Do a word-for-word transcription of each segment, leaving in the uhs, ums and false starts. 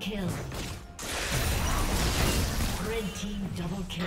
kill. Red team double kill.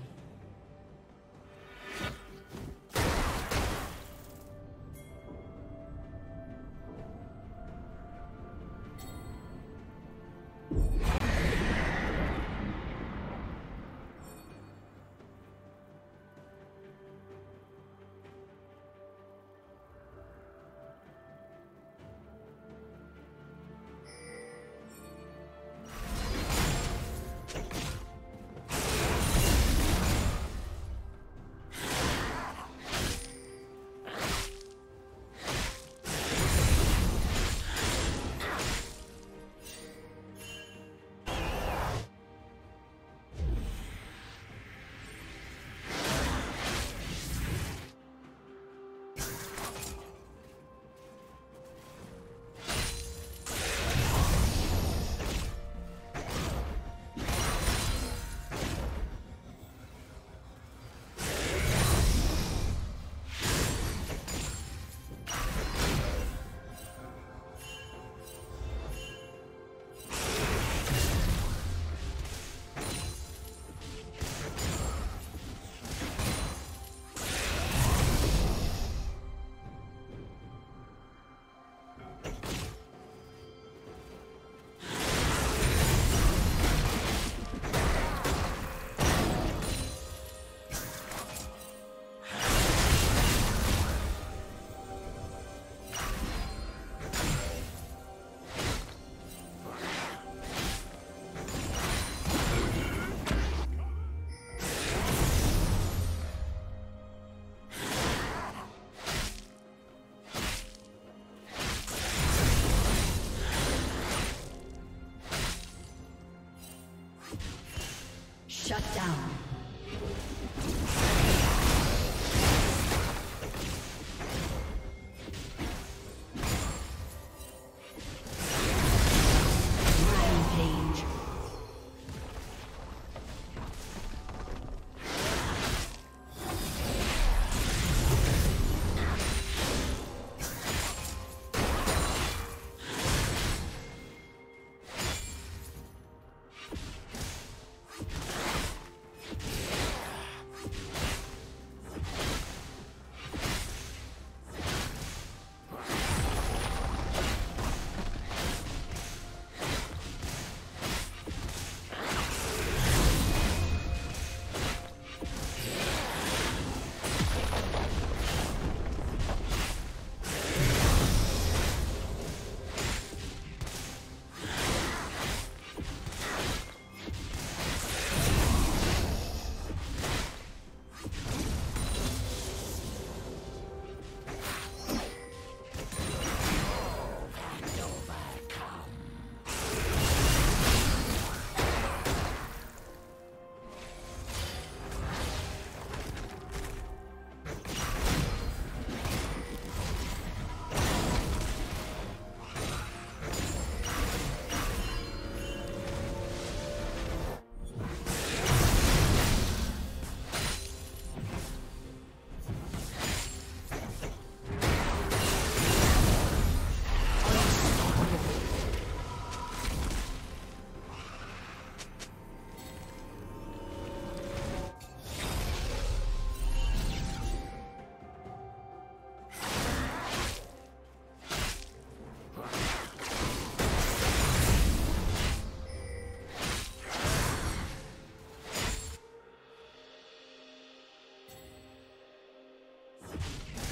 Shut down.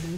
Blue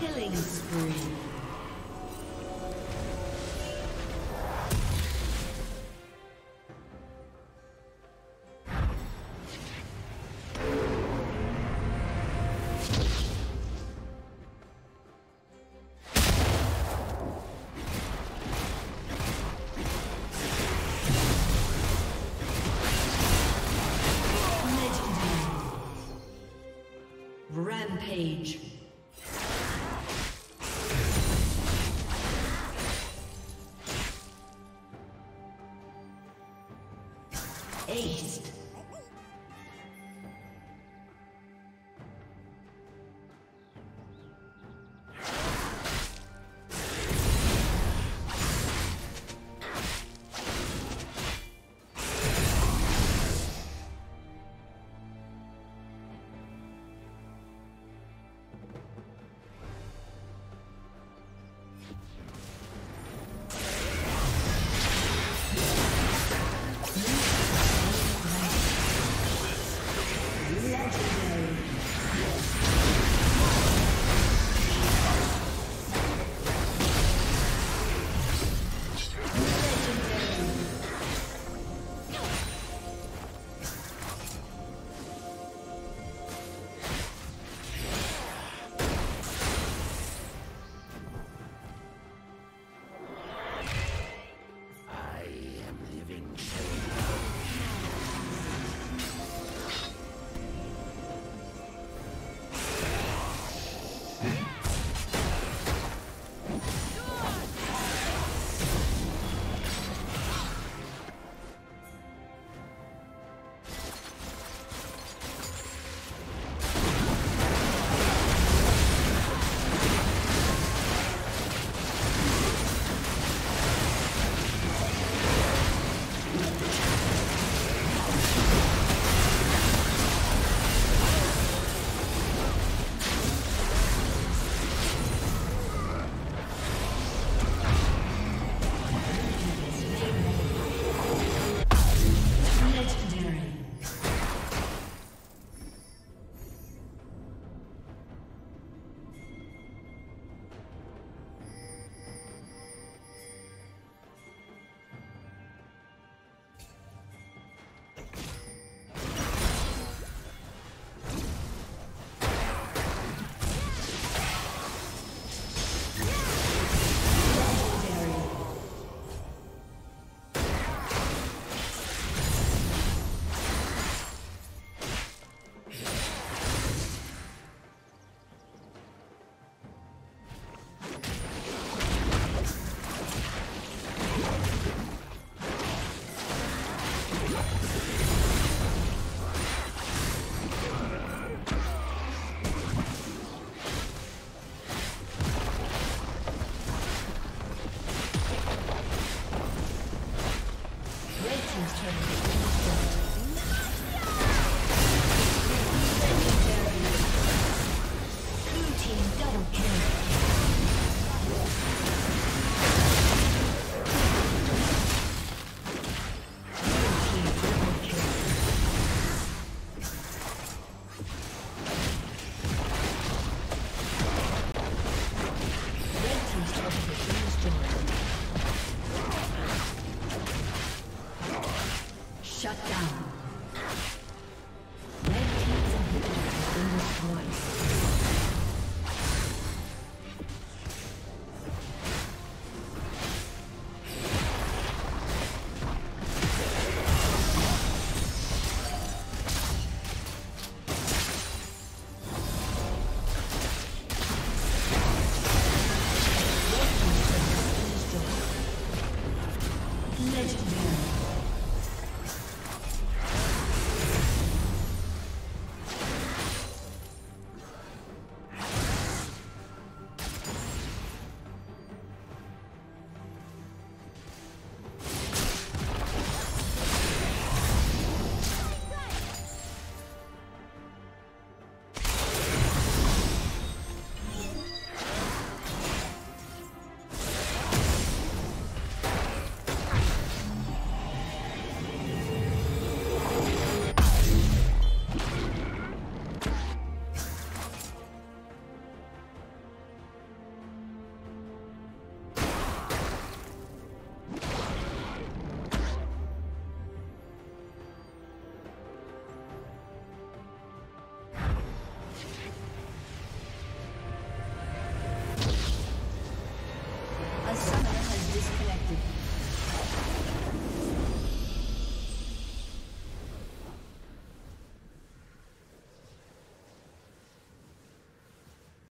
Killing spree. Aced. Legendary.